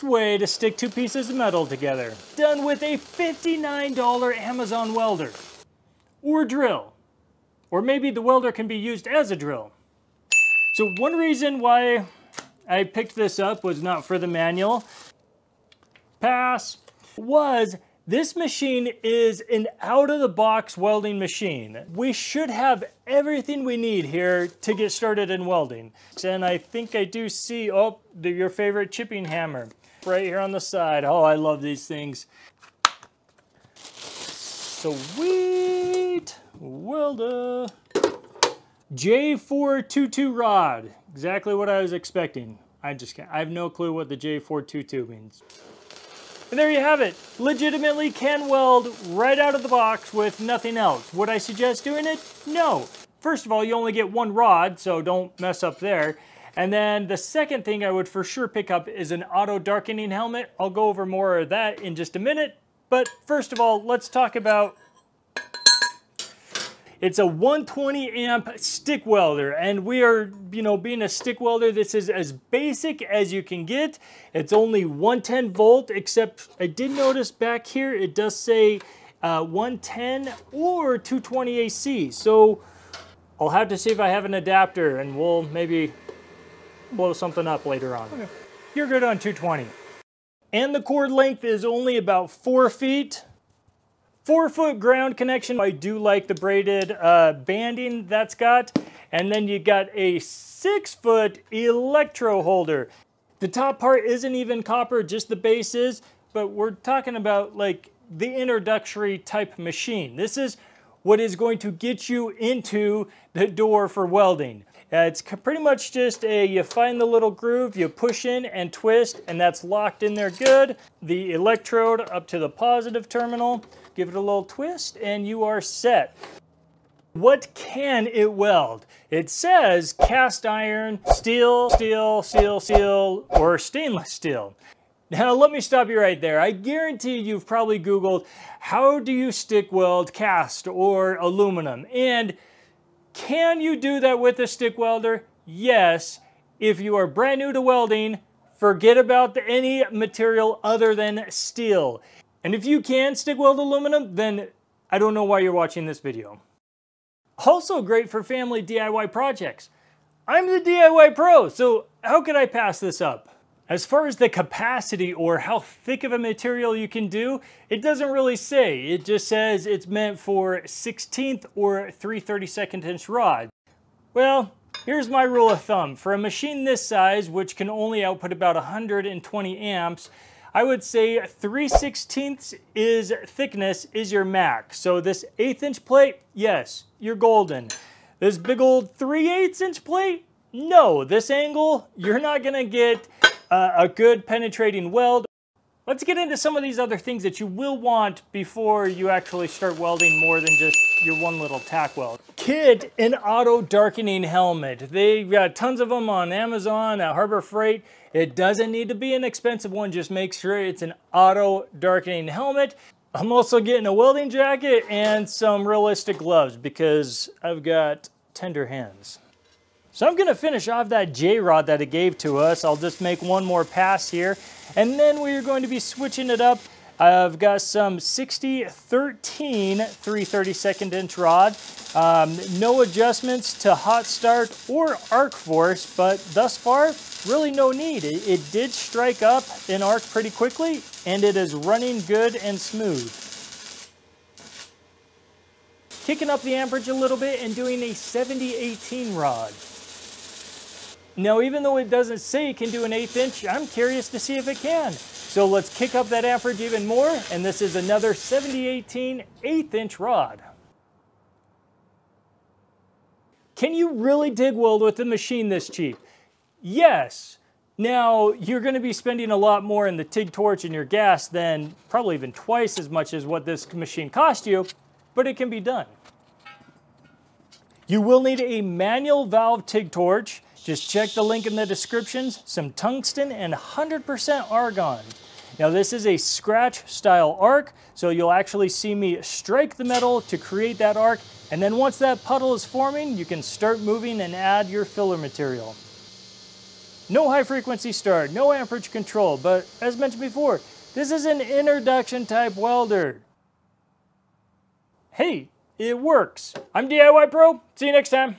easiest way to stick two pieces of metal together. Done with a $59 Amazon welder or drill. Or maybe the welder can be used as a drill. So one reason why I picked this up was not for the manual. Pass. Was this machine is an out-of-the-box welding machine. We should have everything we need here to get started in welding. And I think I do see, oh, your favorite chipping hammer right here on the side. Oh, I love these things. Sweet welder. J422 rod, exactly what I was expecting. I just can't, I have no clue what the J422 means. And there you have it. Legitimately can weld right out of the box with nothing else. Would I suggest doing it? No. First of all, you only get one rod, so don't mess up there. And then the second thing I would for sure pick up is an auto darkening helmet. I'll go over more of that in just a minute. But first of all, let's talk about... It's a 120 amp stick welder, and we are, you know, being a stick welder, this is as basic as you can get. It's only 110 volt, except I did notice back here, it does say 110 or 220 AC. So I'll have to see if I have an adapter and we'll maybe blow something up later on. Okay. You're good on 220. And the cord length is only about 4 feet. 4 foot ground connection. I do like the braided banding that's got. And then you got a 6 foot electro holder. The top part isn't even copper, just the base is, but we're talking about like the introductory type machine. This is what is going to get you into the door for welding. It's pretty much just a, you find the little groove, you push in and twist, and that's locked in there good. The electrode up to the positive terminal, give it a little twist, and you are set. What can it weld? It says cast iron, steel, or stainless steel. Now let me stop you right there. I guarantee you've probably Googled, how do you stick weld cast or aluminum? And can you do that with a stick welder? Yes. If you are brand new to welding, forget about any material other than steel. And if you can stick weld aluminum, then I don't know why you're watching this video. Also great for family DIY projects. I'm the DIY pro, so how could I pass this up? As far as the capacity or how thick of a material you can do, it doesn't really say. It just says it's meant for 1/16 or 3/32 inch rod. Well, here's my rule of thumb. For a machine this size, which can only output about 120 amps, I would say 3/16 is thickness is your max. So this 1/8 inch plate, yes, you're golden. This big old 3/8 inch plate, no. This angle, you're not gonna get a good penetrating weld. Let's get into some of these other things that you will want before you actually start welding more than just your one little tack weld. Kit an auto darkening helmet. They got tons of them on Amazon, at Harbor Freight. It doesn't need to be an expensive one, just make sure it's an auto darkening helmet. I'm also getting a welding jacket and some realistic gloves because I've got tender hands. So I'm gonna finish off that J-rod that it gave to us. I'll just make one more pass here. And then we're going to be switching it up. I've got some 6013 3/32 inch rod. No adjustments to hot start or arc force, but thus far, really no need. It did strike up an arc pretty quickly and it is running good and smooth. Kicking up the amperage a little bit and doing a 7018 rod. Now, even though it doesn't say it can do an 1/8 inch, I'm curious to see if it can. So let's kick up that amperage even more, and this is another 7018 1/8 inch rod. Can you really dig weld with a machine this cheap? Yes. Now, you're gonna be spending a lot more in the TIG torch and your gas than probably even twice as much as what this machine cost you, but it can be done. You will need a manual valve TIG torch. Just check the link in the descriptions, some tungsten and 100% argon. Now this is a scratch style arc, so you'll actually see me strike the metal to create that arc, and then once that puddle is forming, you can start moving and add your filler material. No high frequency start, no amperage control, but as mentioned before, this is an introduction type welder. Hey, it works. I'm DIY Pro, see you next time.